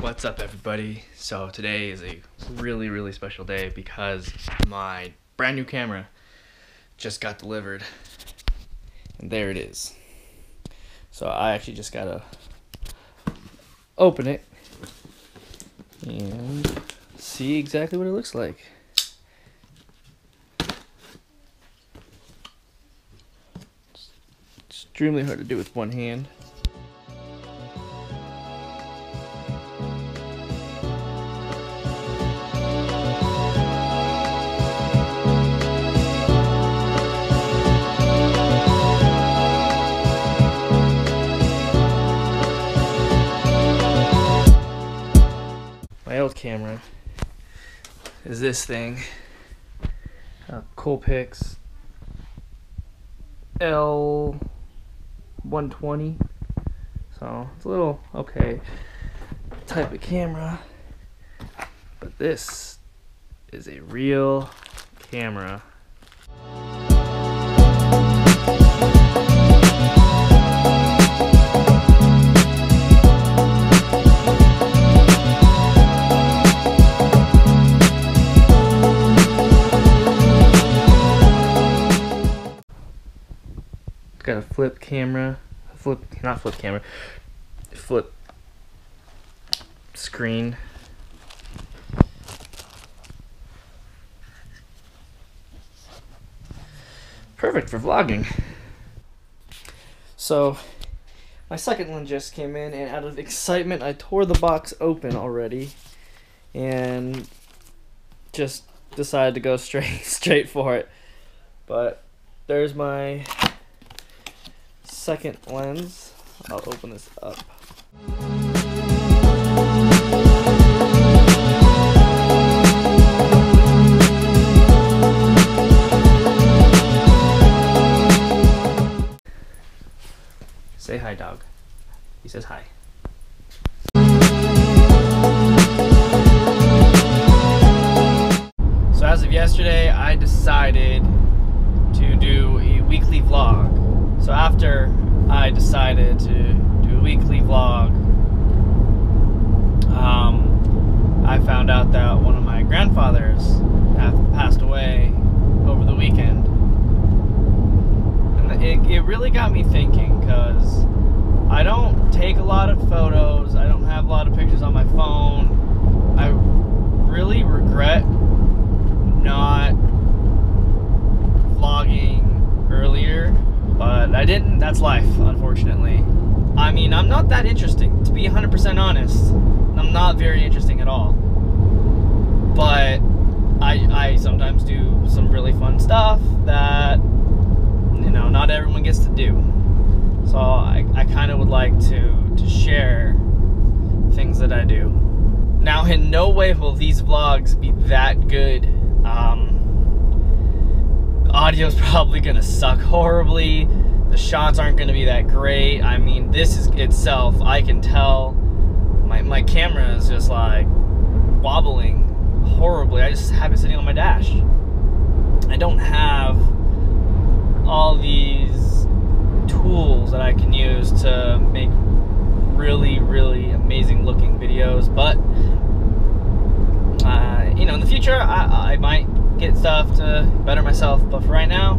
What's up, everybody? So today is a really special day because my brand new camera just got delivered, and there it is. So I actually just gotta open it and see exactly what it looks like. It's extremely hard to do with one hand. Camera is this thing, Coolpix L120, so it's a little okay type of camera, but this is a real camera. Got a flip camera, flip screen. Perfect for vlogging. So, my second one just came in, and out of excitement, I tore the box open already, and just decided to go straight for it. But there's my second lens. I'll open this up. Say hi, dog. He says hi. So as of yesterday, I decided to do a weekly vlog. So after I decided to do a weekly vlog, I found out that one of my grandfathers passed away over the weekend, and it really got me thinking, because I don't take a lot of photos, I don't have a lot of pictures on my phone. I really regret not vlogging earlier. But I didn't. That's life, unfortunately. I mean, I'm not that interesting, to be 100% honest. I'm not very interesting at all. But I sometimes do some really fun stuff that, you know, not everyone gets to do. So I kind of would like to share things that I do. Now, in no way will these vlogs be that good. Audio's probably gonna suck horribly. The shots aren't gonna be that great. I mean, this is itself, I can tell my camera is just like wobbling horribly. I just have it sitting on my dash. I don't have all these tools that I can use to make really amazing looking videos, but you know, in the future I might get stuff to better myself, but for right now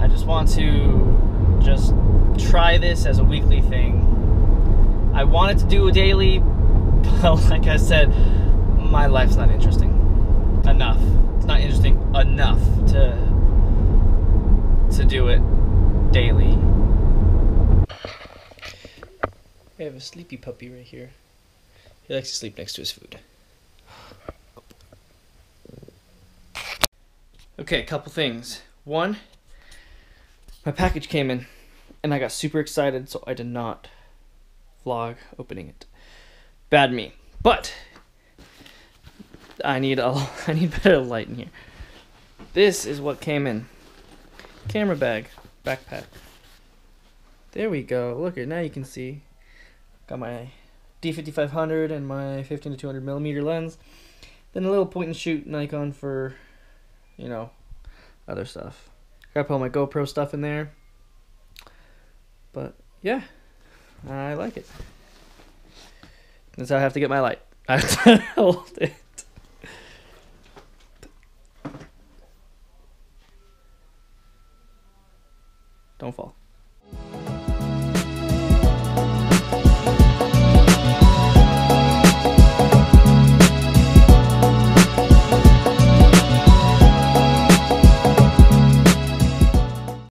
I just want to just try this as a weekly thing. I wanted to do a daily, but like I said, my life's not interesting enough. It's not interesting enough to do it daily. We have a sleepy puppy right here. He likes to sleep next to his food. Okay, a couple things. One, my package came in, and I got super excited, so I did not vlog opening it. Bad me. But I need better light in here. This is what came in. Camera bag, backpack. There we go. Look at now, you can see. Got my D5500 and my 15-200mm lens. Then a little point-and-shoot Nikon for, you know, other stuff. Gotta put all my GoPro stuff in there. But yeah, I like it. That's how I have to get my light. I have to hold it. Don't fall.